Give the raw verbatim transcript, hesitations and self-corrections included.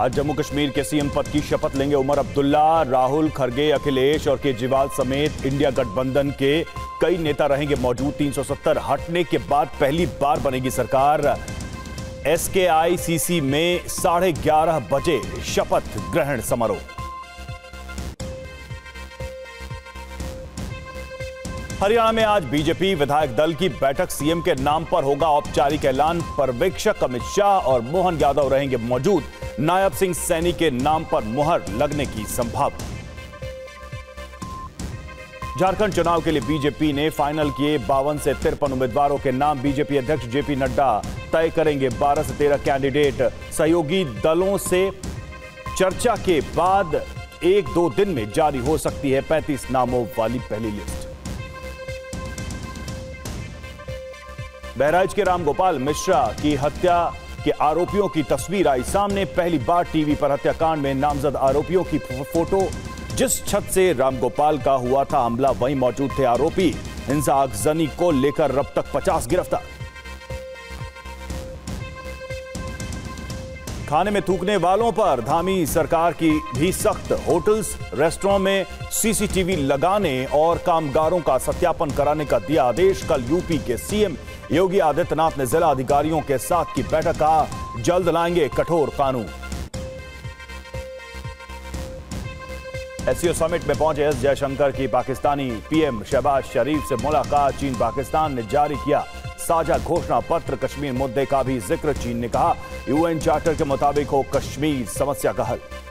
आज जम्मू कश्मीर के सीएम पद की शपथ लेंगे उमर अब्दुल्ला। राहुल खरगे, अखिलेश और केजरीवाल समेत इंडिया गठबंधन के कई नेता रहेंगे मौजूद। तीन सौ सत्तर हटने के बाद पहली बार बनेगी सरकार। एसकेआईसीसी में साढ़े ग्यारह बजे शपथ ग्रहण समारोह। हरियाणा में आज बीजेपी विधायक दल की बैठक, सीएम के नाम पर होगा औपचारिक ऐलान। पर्यवेक्षक अमित शाह और मोहन यादव रहेंगे मौजूद। नायब सिंह सैनी के नाम पर मुहर लगने की संभावना। झारखंड चुनाव के लिए बीजेपी ने फाइनल किए बावन से तिरपन उम्मीदवारों के नाम। बीजेपी अध्यक्ष जेपी नड्डा तय करेंगे बारह से तेरह कैंडिडेट। सहयोगी दलों से चर्चा के बाद एक दो दिन में जारी हो सकती है पैंतीस नामों वाली पहली लिस्ट। बहराइच के रामगोपाल मिश्रा की हत्या के आरोपियों की तस्वीर आई सामने। पहली बार टीवी पर हत्याकांड में नामजद आरोपियों की फोटो। जिस छत से रामगोपाल का हुआ था हमला वहीं मौजूद थे आरोपी। हिंसा आगजनी को लेकर अब तक पचास गिरफ्तार। खाने में थूकने वालों पर धामी सरकार की भी सख्त। होटल्स, रेस्टोरों में सीसीटीवी लगाने और कामगारों का सत्यापन कराने का दिया आदेश। कल यूपी के सीएम योगी आदित्यनाथ ने जिला अधिकारियों के साथ की बैठक। कहा जल्द लाएंगे कठोर कानून। एससीओ समिट में पहुंचे एस जयशंकर की पाकिस्तानी पीएम शहबाज शरीफ से मुलाकात। चीन पाकिस्तान ने जारी किया साझा घोषणा पत्र। कश्मीर मुद्दे का भी जिक्र। चीन ने कहा यूएन चार्टर के मुताबिक हो कश्मीर समस्या का हल।